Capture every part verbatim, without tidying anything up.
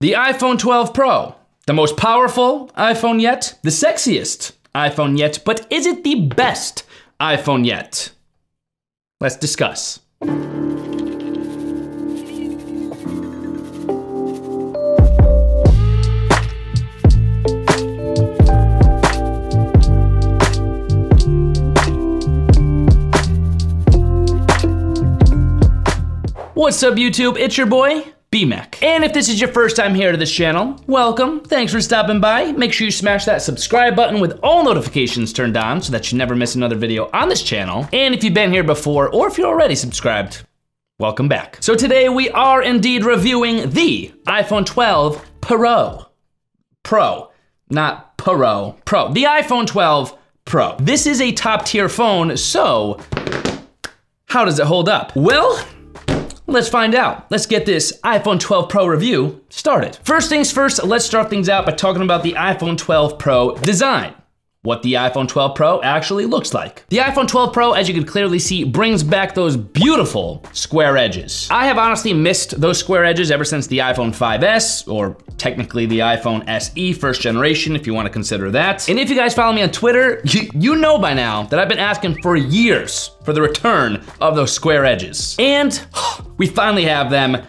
The iPhone twelve Pro, the most powerful iPhone yet, the sexiest iPhone yet, but is it the best iPhone yet? Let's discuss. What's up YouTube, it's your boy, BMac. And if this is your first time here to this channel, welcome, thanks for stopping by. Make sure you smash that subscribe button with all notifications turned on so that you never miss another video on this channel. And if you've been here before, or if you're already subscribed, welcome back. So today we are indeed reviewing the iPhone twelve Pro. Pro, not Pro, Pro. The iPhone twelve Pro. This is a top tier phone, so how does it hold up? Well, let's find out. Let's get this iPhone twelve Pro review started. First things first, let's start things out by talking about the iPhone twelve Pro design. What the iPhone twelve Pro actually looks like. The iPhone twelve Pro, as you can clearly see, brings back those beautiful square edges. I have honestly missed those square edges ever since the iPhone five S, or technically the iPhone S E first generation, if you want to consider that. And if you guys follow me on Twitter, you, you know by now that I've been asking for years for the return of those square edges. And we finally have them.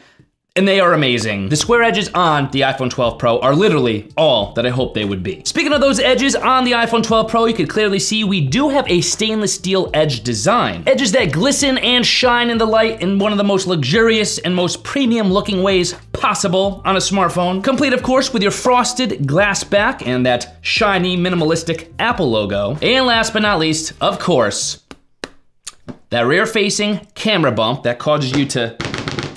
And they are amazing. The square edges on the iPhone twelve Pro are literally all that I hoped they would be. Speaking of those edges on the iPhone twelve Pro, you can clearly see we do have a stainless steel edge design. Edges that glisten and shine in the light in one of the most luxurious and most premium looking ways possible on a smartphone. Complete, of course, with your frosted glass back and that shiny minimalistic Apple logo. And last but not least, of course, that rear facing camera bump that causes you to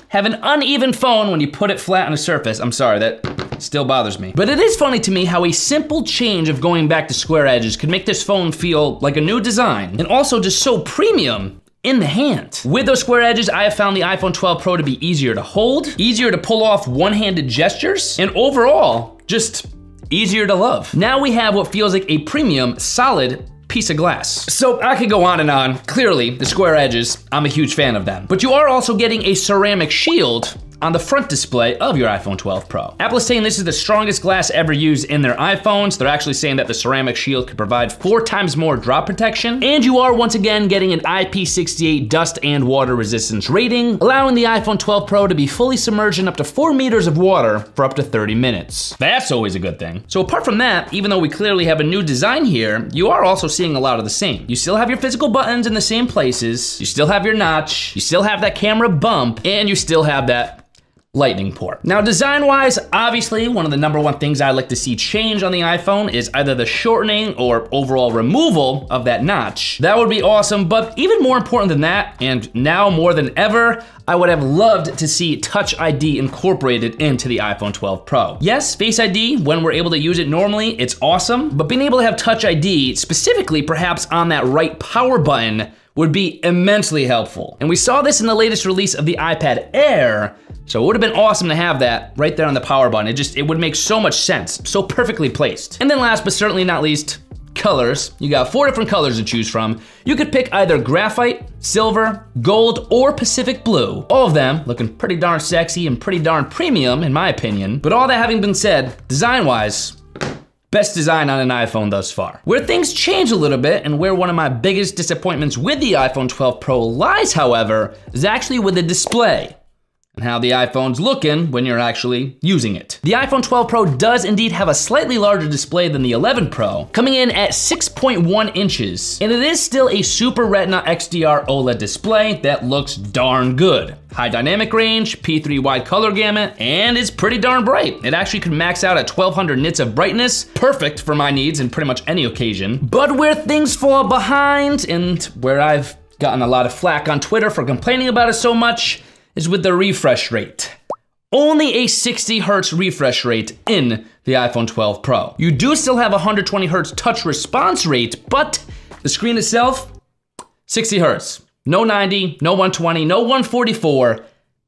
have an uneven phone when you put it flat on a surface. I'm sorry, that still bothers me. But it is funny to me how a simple change of going back to square edges could make this phone feel like a new design and also just so premium in the hand. With those square edges, I have found the iPhone twelve Pro to be easier to hold, easier to pull off one-handed gestures, and overall, just easier to love. Now we have what feels like a premium, solid piece of glass. So I could go on and on. Clearly, the square edges, I'm a huge fan of them. But you are also getting a ceramic shield on the front display of your iPhone twelve Pro. Apple is saying this is the strongest glass ever used in their iPhones. They're actually saying that the ceramic shield could provide four times more drop protection. And you are once again getting an I P six eight dust and water resistance rating, allowing the iPhone twelve Pro to be fully submerged in up to four meters of water for up to thirty minutes. That's always a good thing. So apart from that, even though we clearly have a new design here, you are also seeing a lot of the same. You still have your physical buttons in the same places. You still have your notch. You still have that camera bump, and you still have that lightning port. Now design-wise, obviously one of the number one things I like to see change on the iPhone is either the shortening or overall removal of that notch. That would be awesome, but even more important than that, and now more than ever, I would have loved to see Touch I D incorporated into the iPhone twelve Pro. Yes, Face I D, when we're able to use it normally, it's awesome, but being able to have Touch I D, specifically perhaps on that right power button, would be immensely helpful. And we saw this in the latest release of the iPad Air, so it would have been awesome to have that right there on the power button. It just, it would make so much sense, so perfectly placed. And then last but certainly not least, colors. You got four different colors to choose from. You could pick either graphite, silver, gold, or Pacific blue. All of them looking pretty darn sexy and pretty darn premium in my opinion. But all that having been said, design-wise, best design on an iPhone thus far. Where things change a little bit and where one of my biggest disappointments with the iPhone twelve Pro lies, however, is actually with the display and how the iPhone's looking when you're actually using it. The iPhone twelve Pro does indeed have a slightly larger display than the eleven Pro, coming in at six point one inches, and it is still a Super Retina X D R OLED display that looks darn good. High dynamic range, P three wide color gamut, and it's pretty darn bright. It actually could max out at twelve hundred nits of brightness, perfect for my needs in pretty much any occasion. But where things fall behind, and where I've gotten a lot of flack on Twitter for complaining about it so much, is with the refresh rate. Only a sixty hertz refresh rate in the iPhone twelve Pro. You do still have one hundred twenty hertz touch response rate, but the screen itself, sixty hertz. No ninety, no one twenty, no one forty-four,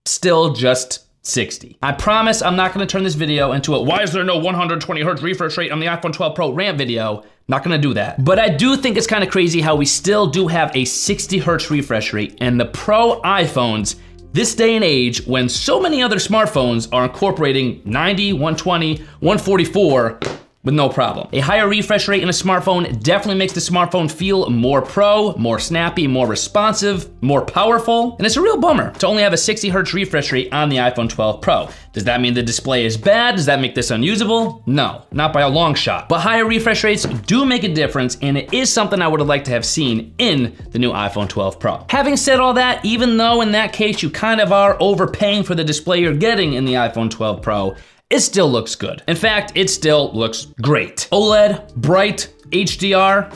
still just sixty. I promise I'm not gonna turn this video into a why is there no one hundred twenty hertz refresh rate on the iPhone twelve Pro rant video. Not gonna do that. But I do think it's kinda crazy how we still do have a sixty hertz refresh rate and the Pro iPhones This day and age, when so many other smartphones are incorporating ninety, one twenty, one forty-four, with no problem. A higher refresh rate in a smartphone definitely makes the smartphone feel more pro, more snappy, more responsive, more powerful, and it's a real bummer to only have a sixty hertz refresh rate on the iPhone twelve Pro. Does that mean the display is bad? Does that make this unusable? No, not by a long shot. But higher refresh rates do make a difference, and it is something I would have liked to have seen in the new iPhone twelve Pro. Having said all that, even though in that case you kind of are overpaying for the display you're getting in the iPhone twelve Pro, it still looks good. In fact, it still looks great. OLED, bright, H D R,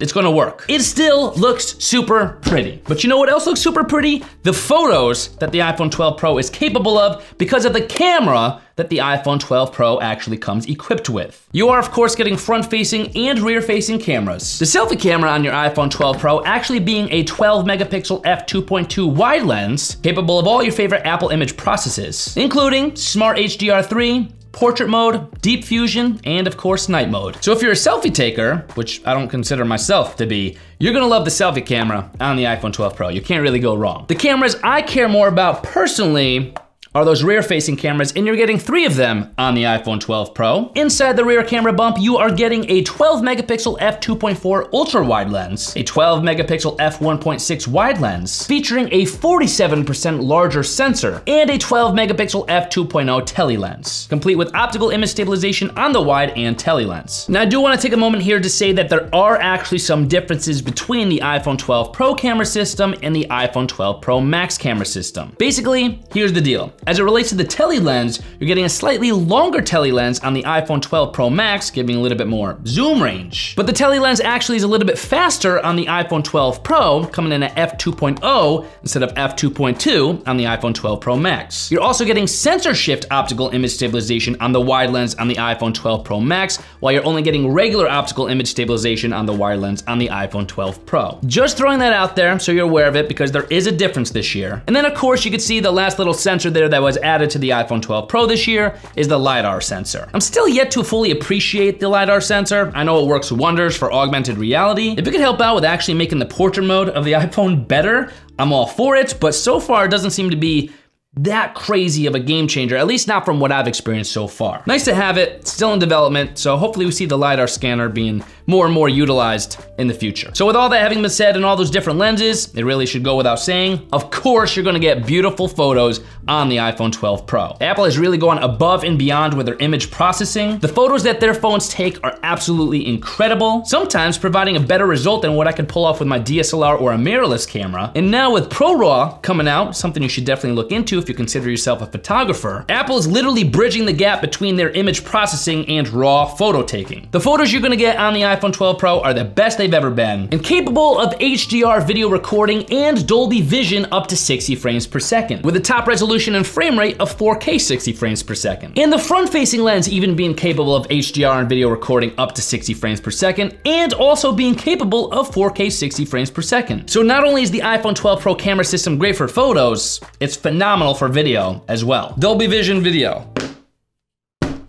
it's gonna work. It still looks super pretty. But you know what else looks super pretty? The photos that the iPhone twelve Pro is capable of because of the camera that the iPhone twelve Pro actually comes equipped with. You are of course getting front-facing and rear-facing cameras. The selfie camera on your iPhone twelve Pro actually being a twelve megapixel f two point two wide lens capable of all your favorite Apple image processes, including Smart H D R three, portrait mode, deep fusion, and of course night mode. So if you're a selfie taker, which I don't consider myself to be, you're gonna love the selfie camera on the iPhone twelve Pro. You can't really go wrong. The cameras I care more about personally are those rear-facing cameras, and you're getting three of them on the iPhone twelve Pro. Inside the rear camera bump, you are getting a twelve megapixel f two point four ultra-wide lens, a twelve megapixel f one point six wide lens, featuring a forty-seven percent larger sensor, and a twelve megapixel f two point oh tele lens, complete with optical image stabilization on the wide and tele lens. Now, I do wanna take a moment here to say that there are actually some differences between the iPhone twelve Pro camera system and the iPhone twelve Pro Max camera system. Basically, here's the deal. As it relates to the tele lens, you're getting a slightly longer tele lens on the iPhone twelve Pro Max, giving a little bit more zoom range. But the tele lens actually is a little bit faster on the iPhone twelve Pro, coming in at f two point oh instead of f two point two on the iPhone twelve Pro Max. You're also getting sensor shift optical image stabilization on the wide lens on the iPhone twelve Pro Max, while you're only getting regular optical image stabilization on the wide lens on the iPhone twelve Pro. Just throwing that out there so you're aware of it, because there is a difference this year. And then of course you could see the last little sensor there that was added to the iPhone twelve Pro this year is the LiDAR sensor. I'm still yet to fully appreciate the LiDAR sensor. I know it works wonders for augmented reality. If it could help out with actually making the portrait mode of the iPhone better, I'm all for it, but so far it doesn't seem to be that crazy of a game changer, at least not from what I've experienced so far. Nice to have it, still in development, so hopefully we see the LiDAR scanner being more and more utilized in the future. So with all that having been said and all those different lenses, it really should go without saying, of course you're gonna get beautiful photos on the iPhone twelve Pro. Apple has really gone above and beyond with their image processing. The photos that their phones take are absolutely incredible, sometimes providing a better result than what I could pull off with my D S L R or a mirrorless camera. And now with ProRAW coming out, something you should definitely look into if you consider yourself a photographer, Apple is literally bridging the gap between their image processing and raw photo taking. The photos you're gonna get on the iPhone twelve Pro are the best they've ever been, and capable of H D R video recording and Dolby Vision up to sixty frames per second, with a top resolution and frame rate of four K sixty frames per second. And the front-facing lens even being capable of H D R and video recording up to sixty frames per second, and also being capable of four K sixty frames per second. So not only is the iPhone twelve Pro camera system great for photos, it's phenomenal for video as well. Dolby Vision video.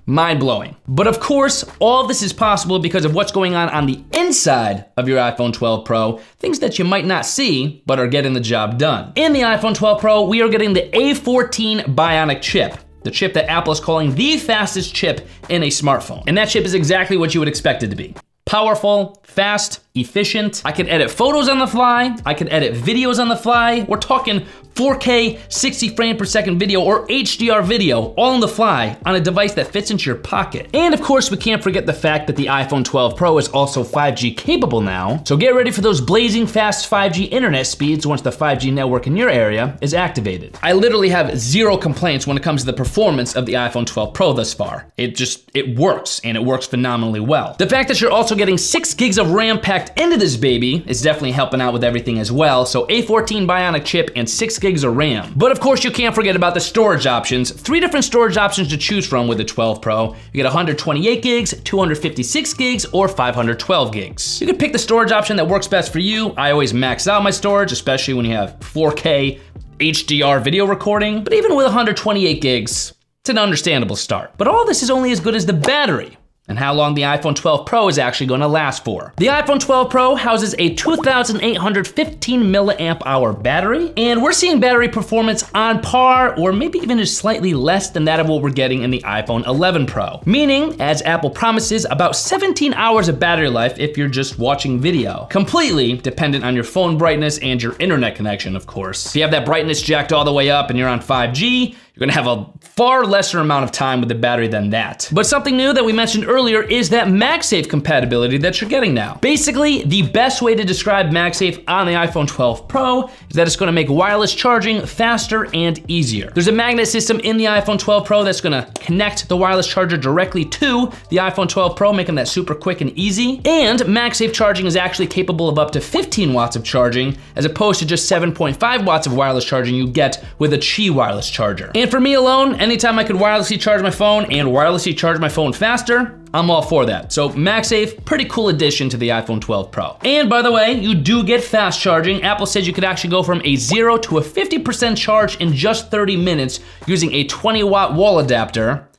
Mind-blowing. But of course, all this is possible because of what's going on on the inside of your iPhone twelve Pro, things that you might not see, but are getting the job done. In the iPhone twelve Pro, we are getting the A fourteen Bionic chip, the chip that Apple is calling the fastest chip in a smartphone. And that chip is exactly what you would expect it to be. Powerful, fast, efficient. I can edit photos on the fly. I can edit videos on the fly. We're talking four K sixty frame per second video or H D R video all on the fly on a device that fits into your pocket. And of course, we can't forget the fact that the iPhone twelve Pro is also five G capable now. So get ready for those blazing fast five G internet speeds once the five G network in your area is activated. I literally have zero complaints when it comes to the performance of the iPhone twelve Pro thus far. It just, it works, and it works phenomenally well. The fact that you're also getting six gigs of RAM packed into this baby is definitely helping out with everything as well. So A fourteen Bionic chip and six gigs of RAM. But of course you can't forget about the storage options. Three different storage options to choose from with the twelve Pro. You get one hundred twenty-eight gigs, two hundred fifty-six gigs, or five hundred twelve gigs. You can pick the storage option that works best for you. I always max out my storage, especially when you have four K H D R video recording. But even with one hundred twenty-eight gigs, it's an understandable start. But all this is only as good as the battery. and how long the iPhone twelve Pro is actually gonna last for. The iPhone twelve Pro houses a two thousand eight hundred fifteen milliamp hour battery, and we're seeing battery performance on par, or maybe even just slightly less than that of what we're getting in the iPhone eleven Pro. Meaning, as Apple promises, about seventeen hours of battery life if you're just watching video. Completely dependent on your phone brightness and your internet connection, of course. If you have that brightness jacked all the way up and you're on five G, you're gonna have a far lesser amount of time with the battery than that. But something new that we mentioned earlier is that MagSafe compatibility that you're getting now. Basically, the best way to describe MagSafe on the iPhone twelve Pro is that it's gonna make wireless charging faster and easier. There's a magnet system in the iPhone twelve Pro that's gonna connect the wireless charger directly to the iPhone twelve Pro, making that super quick and easy. And MagSafe charging is actually capable of up to fifteen watts of charging, as opposed to just seven point five watts of wireless charging you get with a Qi wireless charger. And And for me alone, anytime I could wirelessly charge my phone and wirelessly charge my phone faster, I'm all for that. So MagSafe, pretty cool addition to the iPhone twelve Pro. And by the way, you do get fast charging. Apple says you could actually go from a zero to a fifty percent charge in just thirty minutes using a twenty watt wall adapter.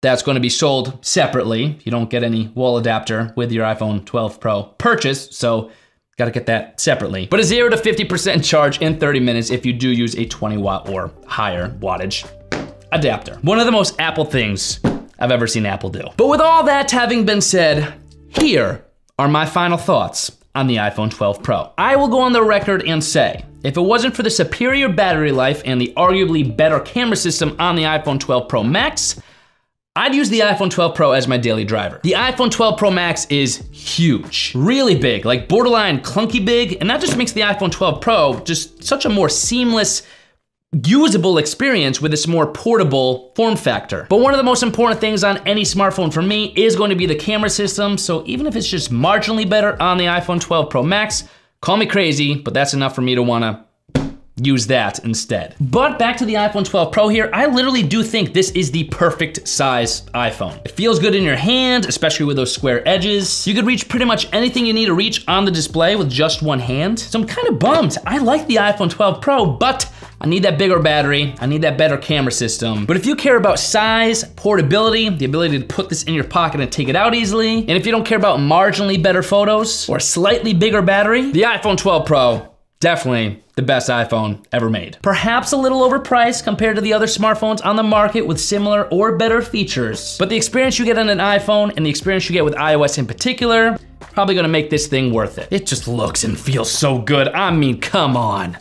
That's gonna be sold separately. You don't get any wall adapter with your iPhone twelve Pro purchase, so gotta get that separately. But a zero to fifty percent charge in thirty minutes if you do use a twenty watt or higher wattage adapter. One of the most Apple things I've ever seen Apple do. But with all that having been said, here are my final thoughts on the iPhone twelve Pro. I will go on the record and say, if it wasn't for the superior battery life and the arguably better camera system on the iPhone twelve Pro Max, I'd use the iPhone twelve Pro as my daily driver. The iPhone twelve Pro Max is huge, really big, like borderline clunky big, and that just makes the iPhone twelve Pro just such a more seamless, usable experience with this more portable form factor. But one of the most important things on any smartphone for me is going to be the camera system, so even if it's just marginally better on the iPhone twelve Pro Max, call me crazy, but that's enough for me to wanna use that instead. But back to the iPhone twelve Pro here, I literally do think this is the perfect size iPhone. It feels good in your hand, especially with those square edges. You could reach pretty much anything you need to reach on the display with just one hand. So I'm kind of bummed. I like the iPhone twelve Pro, but I need that bigger battery, I need that better camera system. But if you care about size, portability, the ability to put this in your pocket and take it out easily, and if you don't care about marginally better photos or a slightly bigger battery, the iPhone twelve Pro, definitely the best iPhone ever made. Perhaps a little overpriced compared to the other smartphones on the market with similar or better features, but the experience you get on an iPhone and the experience you get with iOS in particular, probably gonna make this thing worth it. It just looks and feels so good. I mean, come on.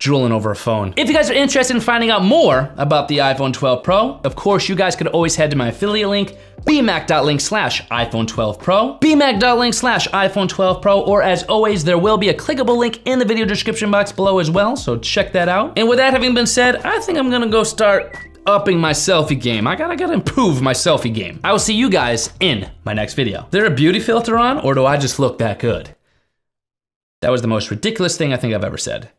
Drooling over a phone. If you guys are interested in finding out more about the iPhone twelve Pro, of course, you guys could always head to my affiliate link, BMac.link slash iPhone twelve Pro, BMac.link slash iPhone twelve Pro, or as always, there will be a clickable link in the video description box below as well, so check that out. And with that having been said, I think I'm gonna go start upping my selfie game. I gotta, gotta improve my selfie game. I will see you guys in my next video. Is there a beauty filter on, or do I just look that good? That was the most ridiculous thing I think I've ever said.